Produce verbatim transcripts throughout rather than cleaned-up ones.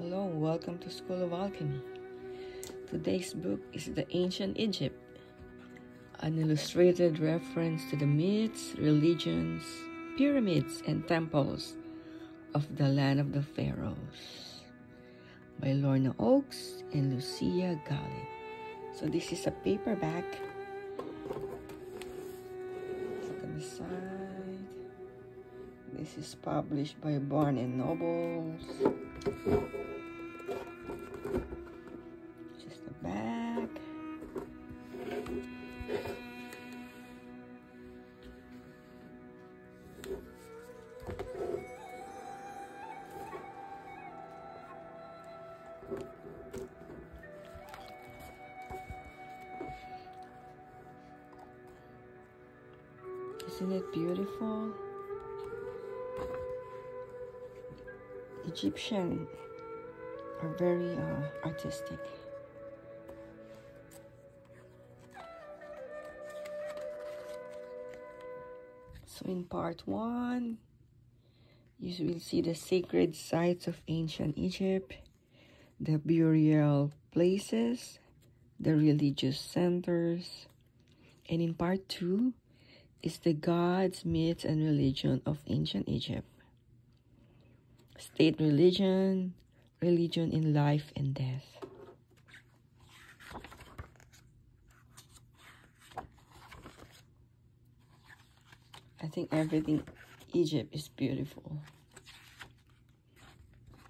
Hello, welcome to School of Alchemy. Today's book is The Ancient Egypt, an illustrated reference to the myths, religions, pyramids, and temples of the land of the pharaohs by Lorna Oakes and Lucia Galli. So this is a paperback. Look on the side. This is published by Barnes and Nobles. Just the back. Isn't it beautiful? Egyptian are very uh, artistic. So in part one, you will see the sacred sites of ancient Egypt, the burial places, the religious centers, and in part two is the gods, myths, and religion of ancient Egypt. State religion, religion in life and death. I think everything Egypt is beautiful.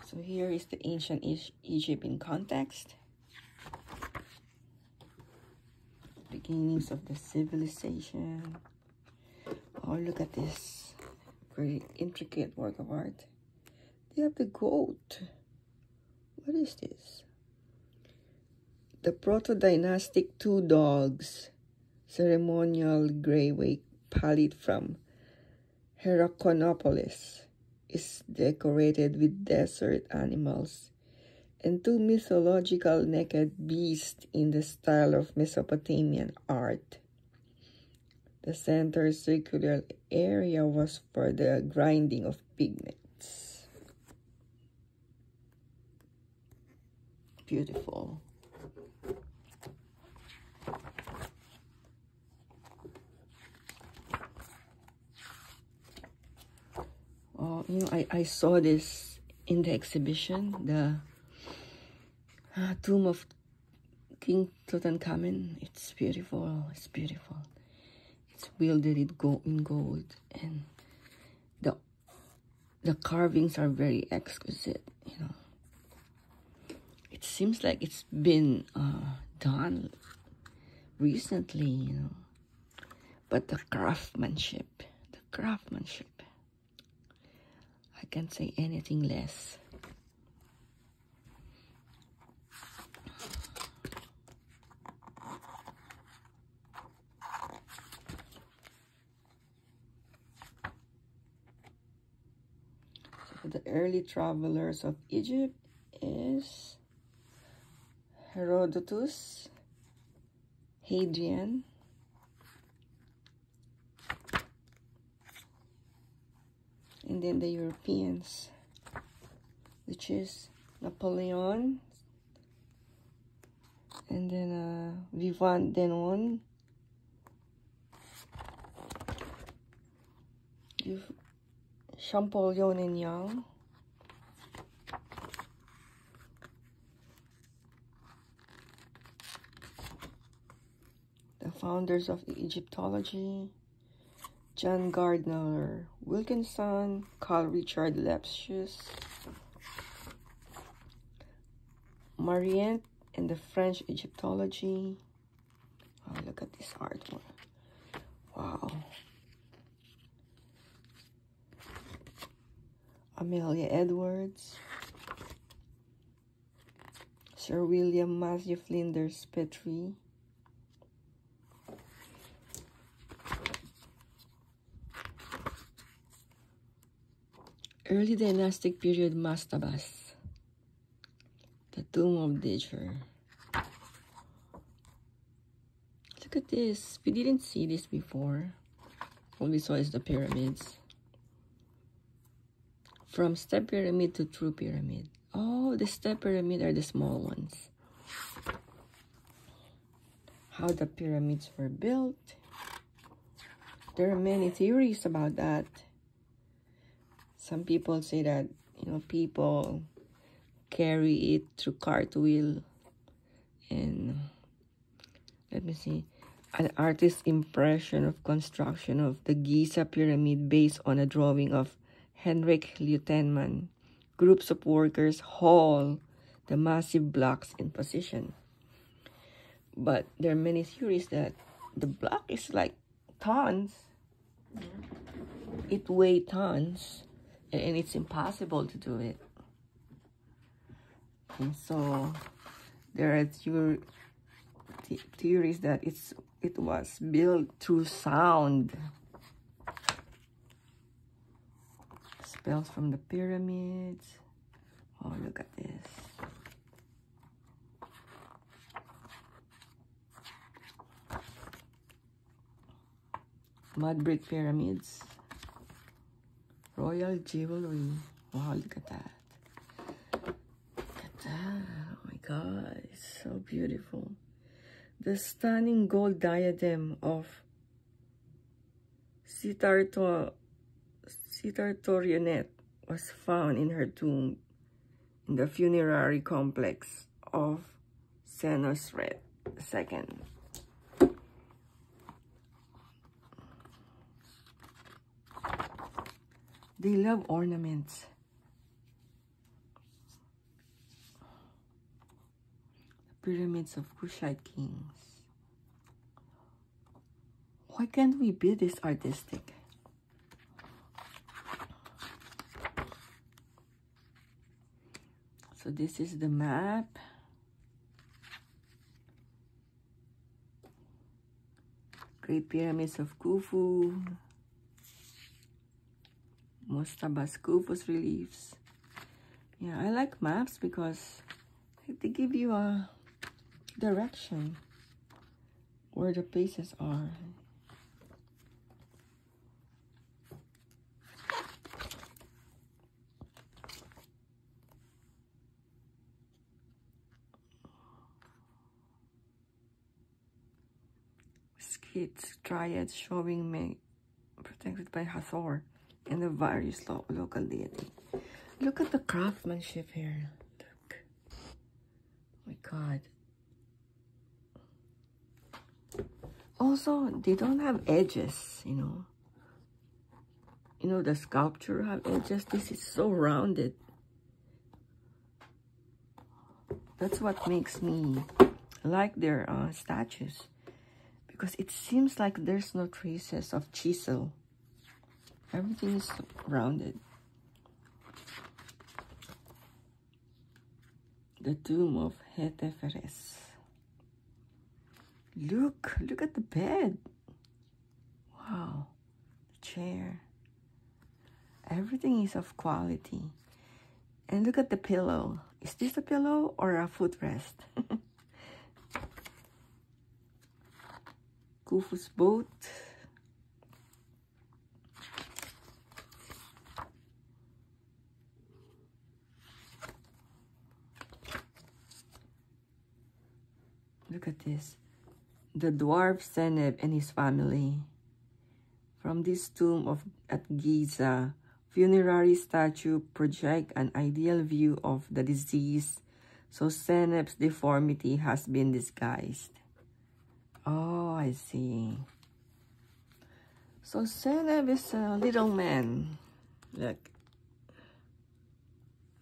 So here is the ancient e- Egypt in context. Beginnings of the civilization. Oh, look at this very intricate work of art. They have the goat. What is this? The proto-dynastic two dogs. Ceremonial grey palette from Hierakonpolis is decorated with desert animals and two mythological naked beasts in the style of Mesopotamian art. The center's circular area was for the grinding of pigments. Beautiful. Oh, you know, I, I saw this in the exhibition, the uh, tomb of King Tutankhamen. It's beautiful. It's beautiful. It's gilded in gold, and the the carvings are very exquisite. You know. It seems like it's been uh, done recently, you know. But the craftsmanship, the craftsmanship, I can't say anything less. So the early travelers of Egypt is Herodotus, Hadrian, and then the Europeans, which is Napoleon, and then uh, Vivant Denon. You've Champollion and Young. Founders of Egyptology, John Gardner Wilkinson, Carl Richard Lepsius, Mariette, and the French Egyptology. Oh, look at this artwork. Wow. Amelia Edwards, Sir William Matthew Flinders Petrie, early dynastic period mastabas, the tomb of Djoser. Look at this. We didn't see this before. All we saw is the pyramids. From step pyramid to true pyramid. Oh, all the step pyramids are the small ones. How the pyramids were built. There are many theories about that. Some people say that, you know, people carry it through cartwheel. And let me see. An artist's impression of construction of the Giza pyramid based on a drawing of Henrik Lieutenman. Groups of workers haul the massive blocks in position. But there are many theories that the block is like tons. It weighs tons. And it's impossible to do it. And so there are th th theories that it's it was built through sound. Spells from the pyramids. Oh, look at this. Mud brick pyramids. Royal jewelry. Wow, look at that. Look at that. Oh my God, it's so beautiful. The stunning gold diadem of Sitar-twa, Sithathoriunet was found in her tomb in the funerary complex of Senusret the second. They love ornaments. The pyramids of Kushite kings. Why can't we be this artistic? So this is the map. Great pyramids of Khufu. Mostabas Khufu's reliefs. Yeah, I like maps because they give you a direction where the places are. Skits, triads showing me protected by Hathor and the various lo local deity. Look at the craftsmanship here. Look. Oh my God. Also, they don't have edges, you know. You know, the sculpture have edges. This is so rounded. That's what makes me like their uh, statues. Because it seems like there's no traces of chisel. Everything is rounded. The tomb of Hetepheres. Look, look at the bed. Wow, the chair. Everything is of quality. And look at the pillow. Is this a pillow or a footrest? Khufu's boat. Look at this. The dwarf Seneb and his family. From this tomb of at Giza, funerary statue project an ideal view of the deceased, so Seneb's deformity has been disguised. Oh, I see. So Seneb is a little man. Look.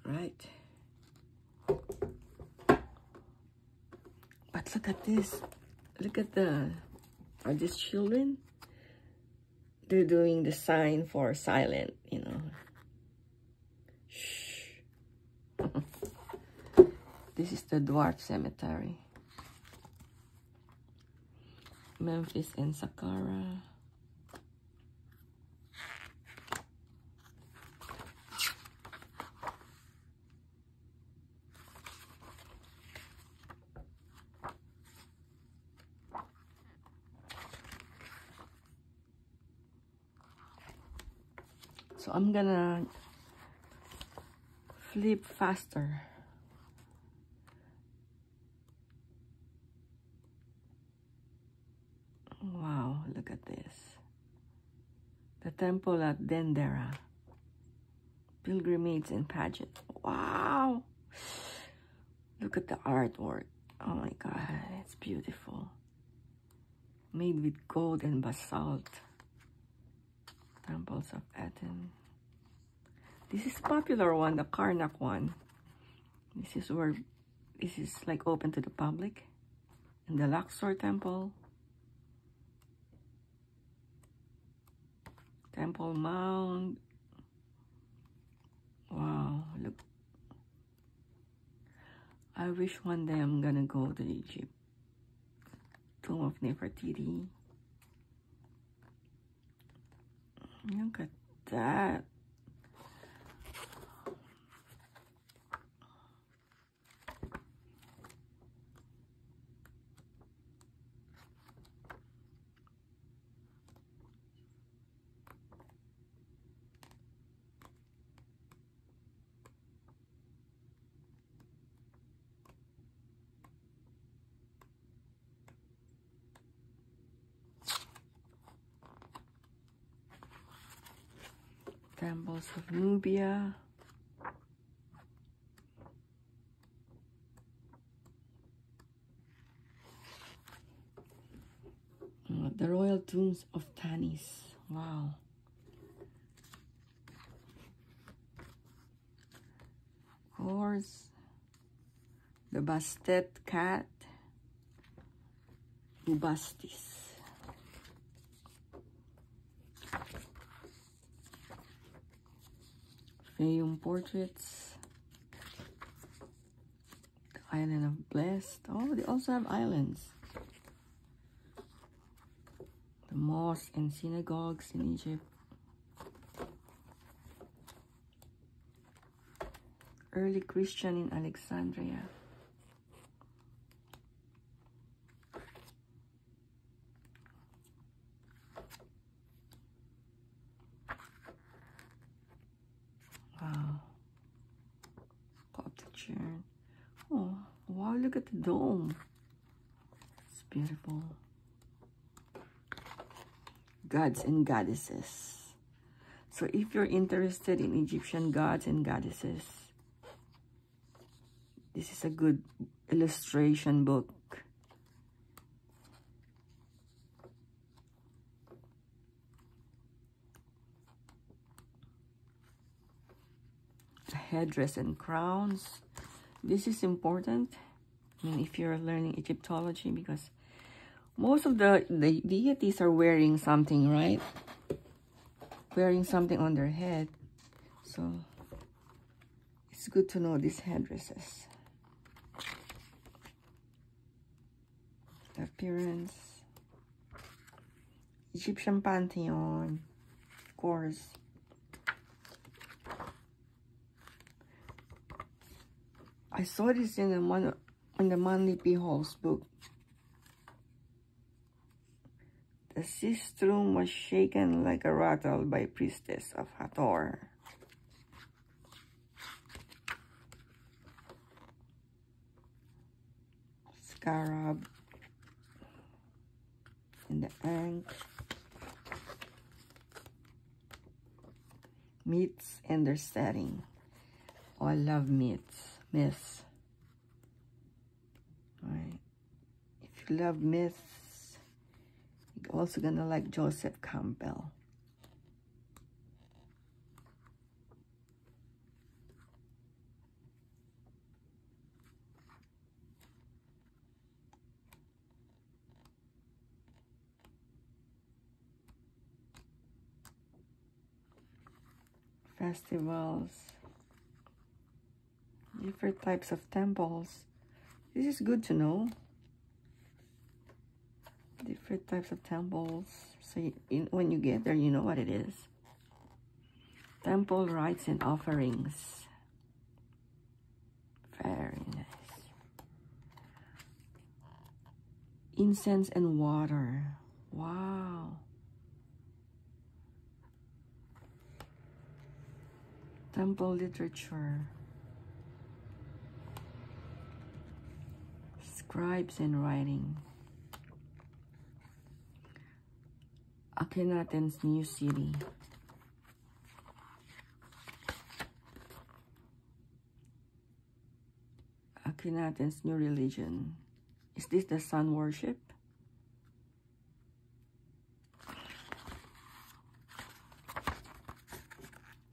Right. But look at this. Look at the... Are these children? They're doing the sign for silent, you know. Shh. This is the Dwarf Cemetery. Memphis and Saqqara. So I'm gonna flip faster. at this. The temple at Dendera. Pilgrimage and pageant. Wow! Look at the artwork. Oh my god, it's beautiful. Made with gold and basalt. Temples of Aten. This is popular one, the Karnak one. This is where, this is like open to the public. And the Luxor temple. Temple Mound. Wow, look. I wish one day I'm gonna go to Egypt. Tomb of Nefertiti. Look at that. Temples of Nubia. Oh, the royal tombs of Tanis. Wow. Of course, the Bastet cat. Ubastis. Fayum portraits, the island of Blessed. Oh, they also have islands. The mosques and synagogues in Egypt. Early Christian in Alexandria. Oh, wow, look at the dome. It's beautiful. Gods and goddesses. So if you're interested in Egyptian gods and goddesses, this is a good illustration book. Headdress and crowns. This is important, I mean, if you're learning Egyptology, because most of the, the deities are wearing something, right? Wearing something on their head. So it's good to know these headdresses. The appearance. Egyptian pantheon, of course. I saw this in the mon in the Manlipi Hall's book. The sistrum was shaken like a rattle by priestess of Hathor. Scarab in the Ankh. Myths and their setting. Oh, I love myths. Myths. Alright. If you love myths, you're also gonna like Joseph Campbell. Festivals. Different types of temples. This is good to know. Different types of temples. So you, in, when you get there, you know what it is. Temple rites and offerings. Very nice. Incense and water. Wow. Temple literature. Scribes and writing. akin Aten's new city. Akin Aten's new religion. Is this the sun worship?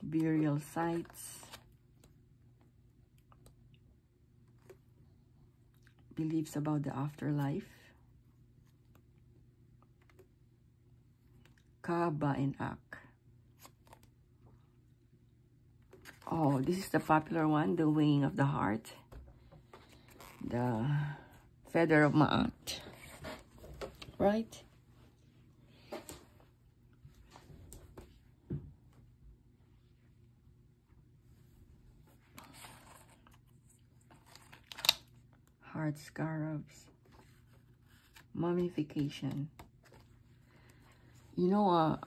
Burial sites. Beliefs about the afterlife. Kaaba and Ak. Oh, this is the popular one, the weighing of the heart. The feather of Ma'at. Right? Heart scarabs. Mummification. You know, uh,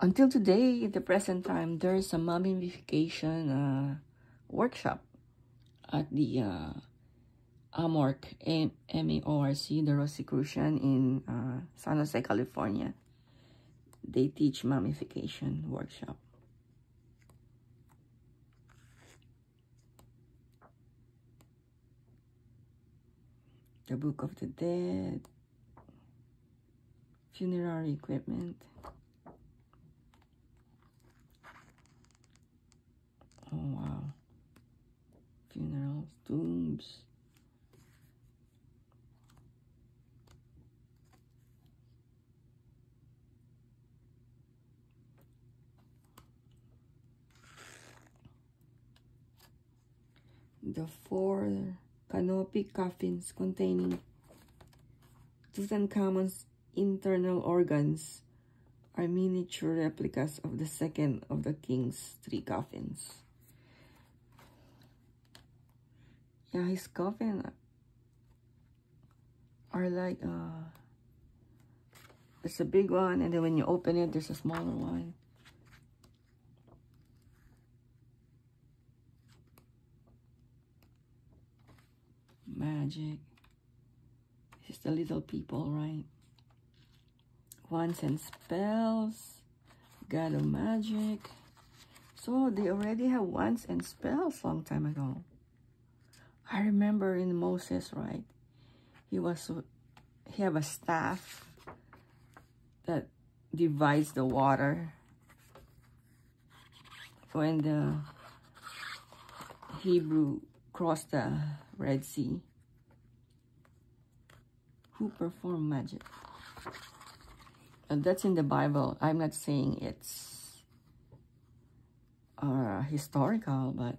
until today, at the present time, there is a mummification uh, workshop at the uh, AMORC, M A O R C, the Rosicrucian in uh, San Jose, California. They teach mummification workshop. The Book of the Dead. Funerary equipment. Oh wow. Funerals, tombs. The four canopy coffins containing Tutankhamun's internal organs are miniature replicas of the second of the king's three coffins. Yeah, his coffin are like, uh, there's a big one, and then when you open it, there's a smaller one. Magic. This is the little people, right? Wands and spells, god of magic. So they already have wands and spells long time ago. I remember in Moses, right? He was he have a staff that divides the water. When the Hebrew crossed the Red Sea, who performed magic? And that's in the Bible. I'm not saying it's uh, historical, but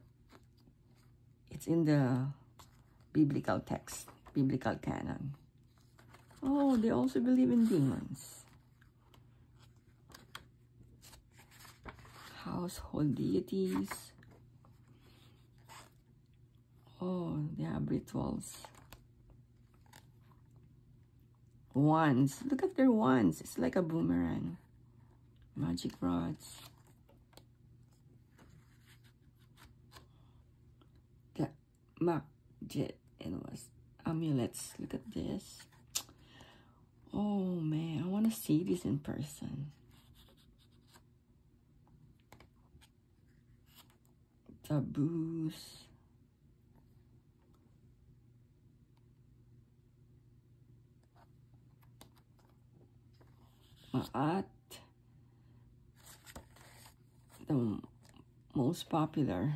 it's in the biblical text, biblical canon. Oh, they also believe in demons. Household deities. Oh, they have rituals. Wands. Look at their wands. It's like a boomerang. Magic rods. The magic and was amulets. Look at this. Oh man, I want to see this in person. Taboos. Ma'at, the most popular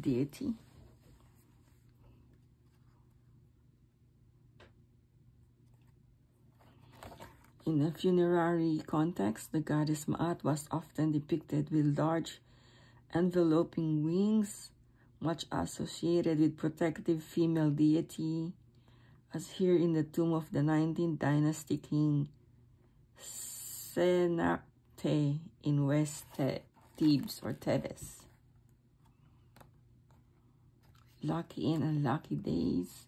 deity. In a funerary context, the goddess Ma'at was often depicted with large enveloping wings, much associated with protective female deity, as here in the tomb of the nineteenth dynasty king Seneb in West Thebes or Thebes. Lucky and unlucky days.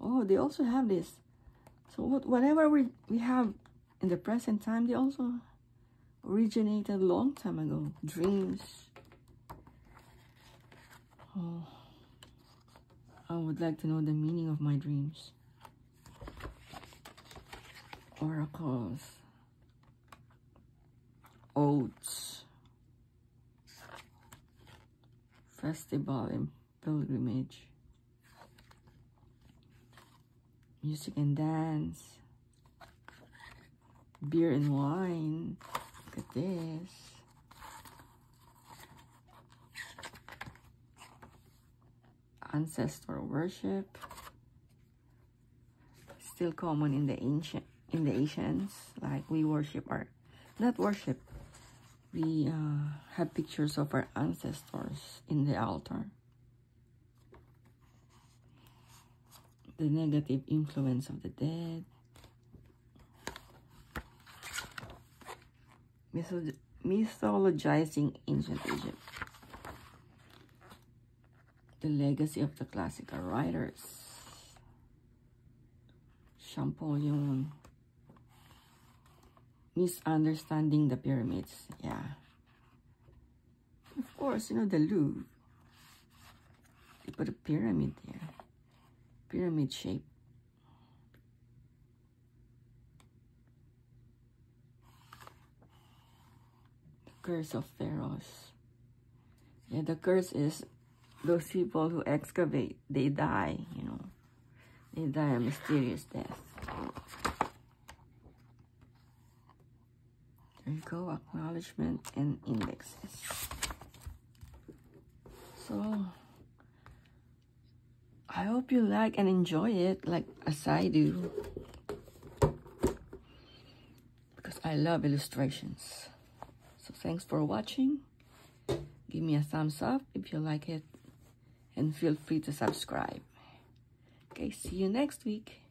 Oh, they also have this. So what, whatever we, we have in the present time, they also originated a long time ago. Dreams. Oh, I would like to know the meaning of my dreams. Oracles. oaths, festival and pilgrimage, music and dance, beer and wine. Look at this. Ancestor worship, still common in the ancient in the Asians. Like we worship our, not worship, we uh, have pictures of our ancestors in the altar. The negative influence of the dead. Mythologizing ancient Egypt. The legacy of the classical writers. Champollion. Misunderstanding the pyramids. Yeah. Of course, you know, the Louvre. They put a pyramid there. Pyramid shape. Curse of pharaohs. Yeah, the curse is those people who excavate, they die, you know. They die a mysterious death. There you go, acknowledgement and indexes. So, I hope you like and enjoy it, like as I do. Because I love illustrations. So thanks for watching. Give me a thumbs up if you like it. And feel free to subscribe. Okay, see you next week.